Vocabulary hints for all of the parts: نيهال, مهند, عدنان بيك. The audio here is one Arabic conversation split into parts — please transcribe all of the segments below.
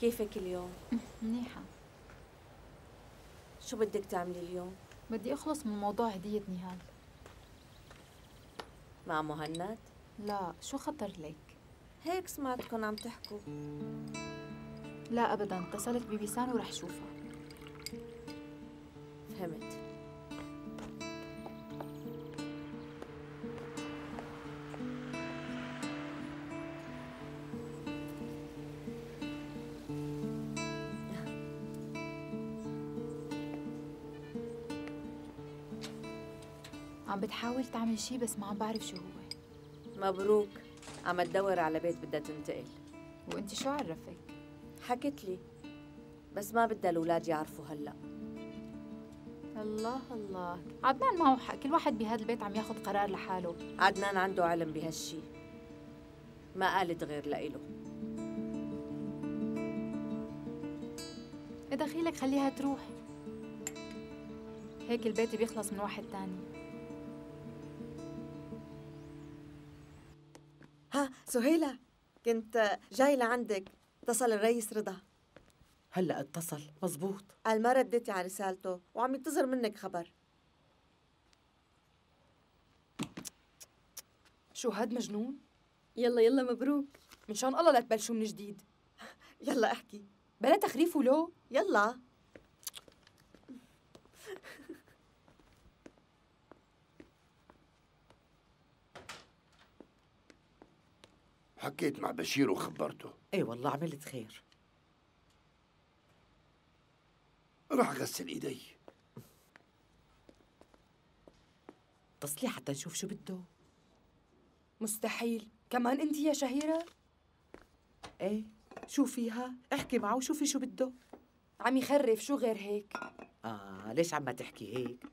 كيفك اليوم؟ منيحة. شو بدك تعملي اليوم؟ بدي أخلص من موضوع هدية نهال. مع مهند؟ لا، شو خطر لك؟ هيك سمعتكم عم تحكوا. لا أبداً، اتصلت ببيسان ورح شوفها. فهمت. عم بتحاول تعمل شي بس ما عم بعرف شو هو. مبروك، عم تدور على بيت بدها تنتقل. وانت شو عرفك؟ حكت لي بس ما بدها الاولاد يعرفوا هلا. الله الله، عدنان معه حق، كل واحد بهذا البيت عم ياخذ قرار لحاله. عدنان عنده علم بهالشي، ما قالت غير لإله. بدخيلك خليها تروح، هيك البيت بيخلص من واحد تاني. ها سهيلة، كنت جاي لعندك. اتصل الرئيس رضا. هلا اتصل؟ مزبوط، قال ما رديتي على رسالته وعم ينتظر منك خبر. شو هاد مجنون؟ يلا يلا مبروك، من شان الله لا تبلشوا من جديد. يلا احكي بلا تخريف ولو. يلا. حكيت مع بشير وخبرته. اي والله عملت خير. راح غسل ايدي. اتصلي حتى نشوف شو بده. مستحيل، كمان انت يا شهيرة؟ ايه، شو فيها؟ احكي معه وشوفي شو بده. عم يخرف، شو غير هيك؟ ليش عم تحكي هيك؟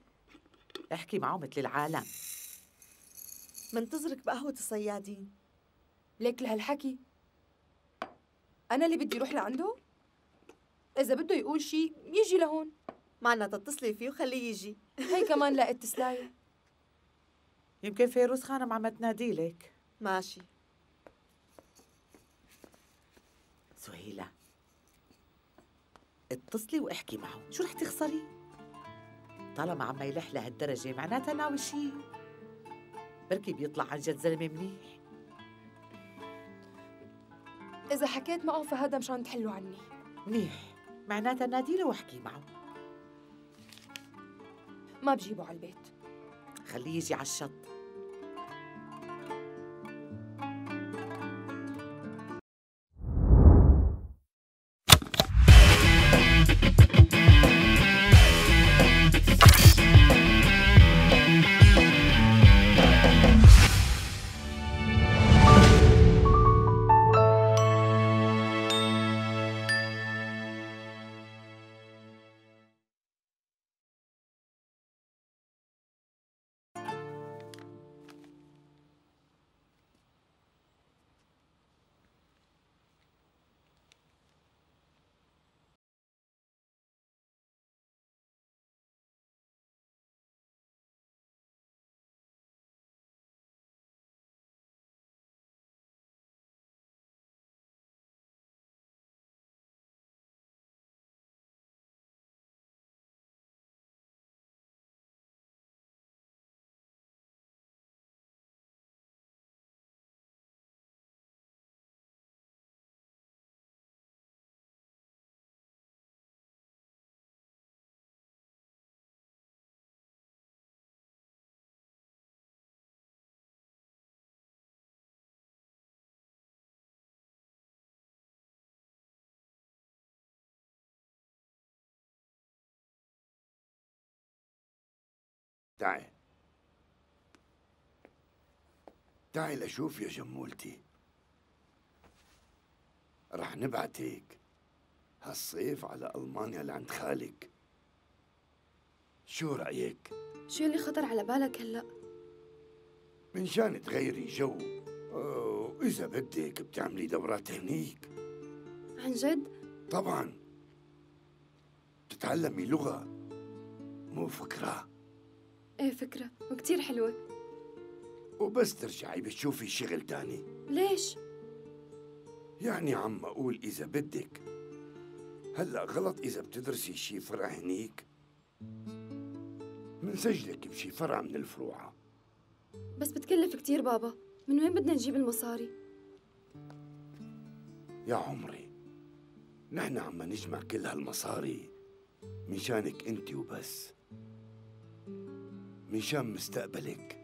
احكي معه مثل العالم. منتظرك بقهوة الصيادين. ليك لهالحكي؟ أنا اللي بدي روح لعنده؟ إذا بده يقول شي يجي لهون. معنا تتصلي فيه وخليه يجي. هي كمان لا تسلاي. يمكن فيروز خانم عم تنادي لك. ماشي. سهيلة، اتصلي واحكي معه، شو رح تخسري؟ طالما عم يلح لهالدرجة معناتها ناوي شي. بركي بيطلع عن جد زلمة منيح. إذا حكيت معه فهذا مشان تحلوا عني. منيح، معناتها ناديله واحكي معه. ما بجيبه على البيت، خليه يجي على الشط. تعي تعي لشوف يا جمولتي. رح نبعتك هالصيف على ألمانيا لعند خالك، شو رأيك؟ شو اللي خطر على بالك هلأ؟ من شان تغيري جو، وإذا بدك بتعملي دورات هنيك. عن جد؟ طبعاً، بتتعلمي لغة، مو فكرة. ايه فكرة، وكتير حلوة. وبس ترجعي بتشوفي شغل تاني. ليش؟ يعني عم أقول إذا بدك هلا غلط إذا بتدرسي شي فرع هنيك؟ منسجلك بشي فرع من الفروعة. بس بتكلف كتير بابا، من وين بدنا نجيب المصاري؟ يا عمري، نحن عم نجمع كل هالمصاري مشانك انت وبس، مشان مستقبلك.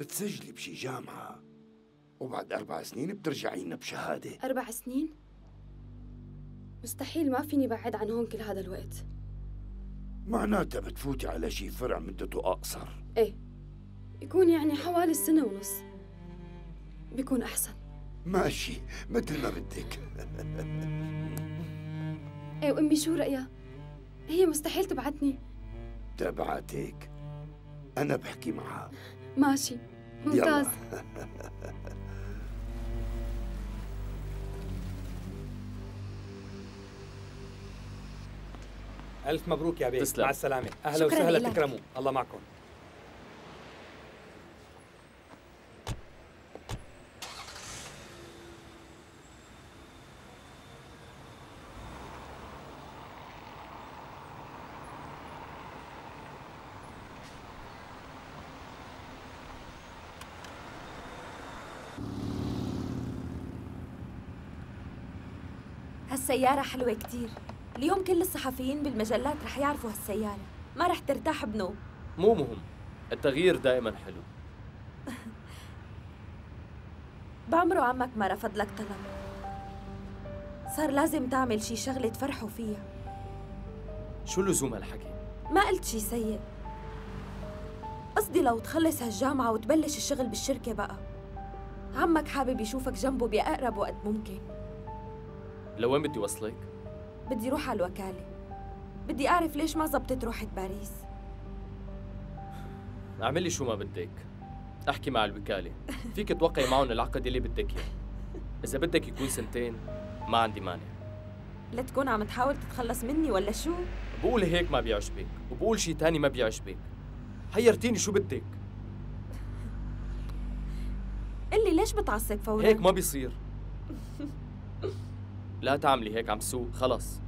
بتسجلي بشي جامعة وبعد 4 سنين بترجعي لنا بشهادة. 4 سنين؟ مستحيل، ما فيني بعد عن هون كل هذا الوقت. معناتها بتفوتي على شي فرع مدته أقصر. إيه، يكون يعني حوالي 1.5 سنة، بيكون أحسن. ماشي، مثل ما بدك. إيه، وأمي شو رأيها؟ هي مستحيل تبعتني. تبعتك؟ أنا بحكي معها. ماشي، ممتاز. ألف مبروك يا بيك. تسلم. مع السلامة، أهلا وسهلا، تكرموا، الله معكم. هالسيارة حلوة كتير، اليوم كل الصحفيين بالمجلات رح يعرفوا هالسيارة، ما رح ترتاح بنوم. مو مهم، التغيير دائما حلو. بعمره عمك ما رفض لك طلب، صار لازم تعمل شي شغلة تفرحوا فيها. شو لزوم هالحكي؟ ما قلت شي سيء، قصدي لو تخلص هالجامعة وتبلش الشغل بالشركة بقى، عمك حابب يشوفك جنبه بأقرب وقت ممكن. لوين بدي وصلك؟ بدي روح على الوكالة، بدي أعرف ليش ما زبطت روحة باريس. اعملي شو ما بدك، احكي مع الوكالة، فيك توقعي معهم العقد اللي بدك إياه. إذا بدك يكون 2 سنين ما عندي مانع. لا تكون عم تحاول تتخلص مني ولا شو؟ بقول هيك ما بيعجبك، وبقول شي تاني ما بيعجبك، حيرتيني، شو بدك؟ قلي ليش بتعصب فورا؟ هيك ما بيصير. لا تعملي هيك، عم تسوق خلص.